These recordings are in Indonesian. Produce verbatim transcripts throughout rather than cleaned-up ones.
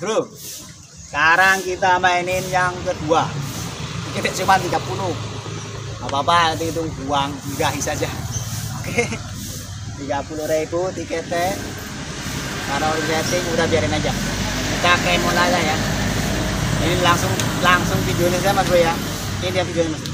Bro, sekarang kita mainin yang kedua. Ini cuma tiga puluh. Gak apa-apa, nanti itu buang digahi saja. Oke. tiga puluh ribu tiketnya. Karena organizing udah biarin aja. Kita kayak mulai aja ya. Ini langsung langsung videonya sama Bro ya. Ini dia videonya Mas.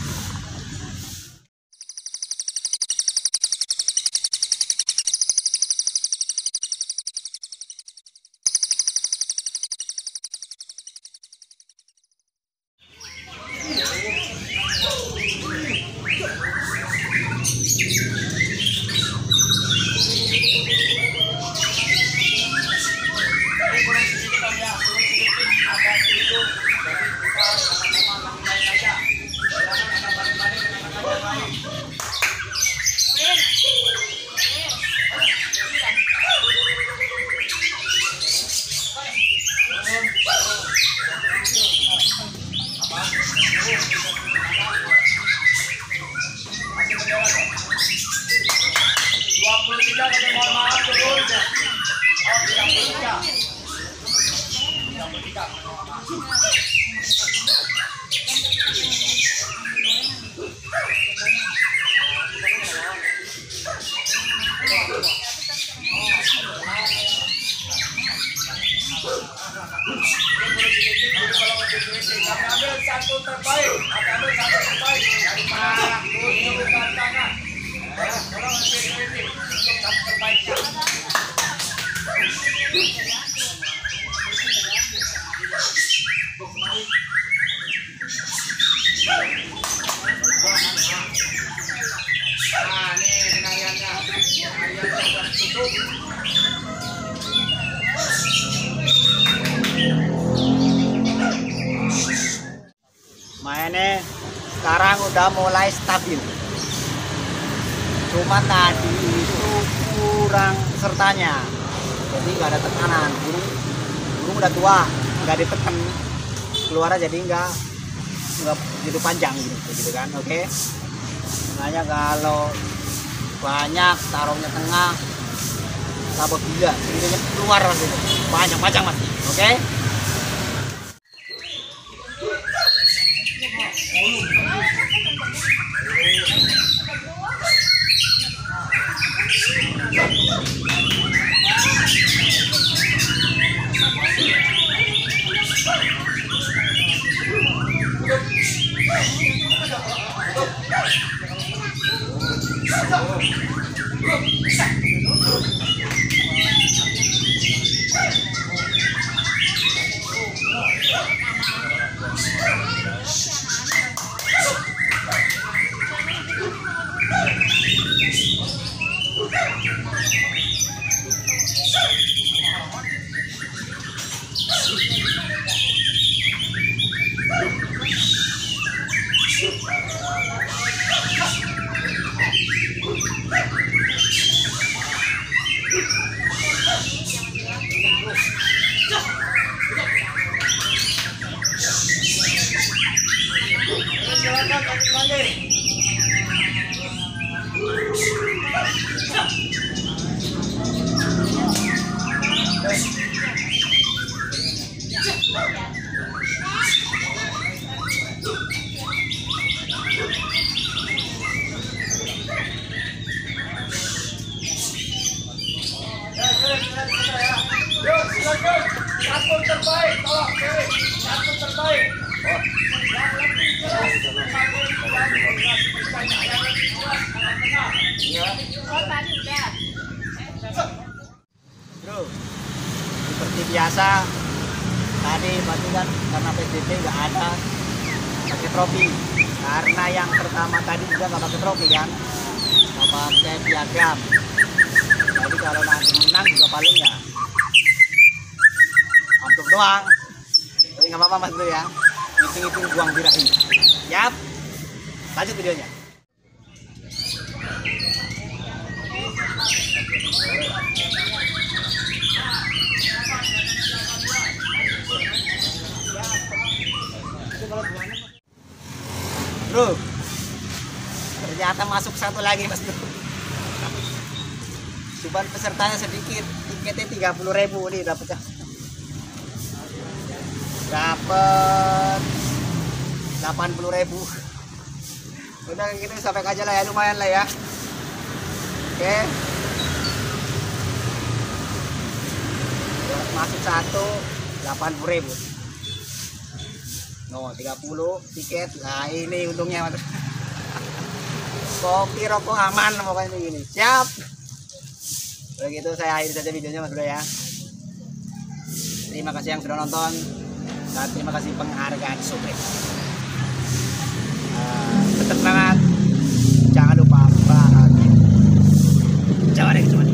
Mainnya sekarang udah mulai stabil, cuma tadi itu kurang pesertanya, jadi nggak ada tekanan. Burung burung udah tua, nggak ditekan keluar, jadi nggak nggak gitu panjang gitu, gitu kan. Oke, makanya kalau banyak taruhnya tengah, tabok gila, jadinya keluar mas itu, panjang-panjang mas. Oke. Biasa tadi berarti kan karena P D P nggak ada pakai tropi, karena yang pertama tadi juga nggak pakai tropi kan, nggak pakai piagam. Jadi kalau nanti menang juga paling ya untuk doang, tapi nggak apa-apa mas dulu ya, ngitung-ngitung buang birahi. Yap, lanjut videonya. Bro, ternyata masuk satu lagi mas bro. Cuman pesertanya sedikit, tiketnya tiga puluh ribu nih udah pecah. dapat delapan puluh ribu. Udah gitu sampai aja lah ya, lumayan lah ya. Oke. Okay. Masuk satu delapan puluh ribu. No, tiga puluh tiket. Nah, ini untungnya. Kopi rokok aman pokoknya ini. Siap. Udah gitu saya akhiri saja videonya Mas Bro ya. Terima kasih yang sudah nonton dan terima kasih penghargaan supir. Uh, tetap semangat, jangan lupa bahagia. Jangan ada kecuali.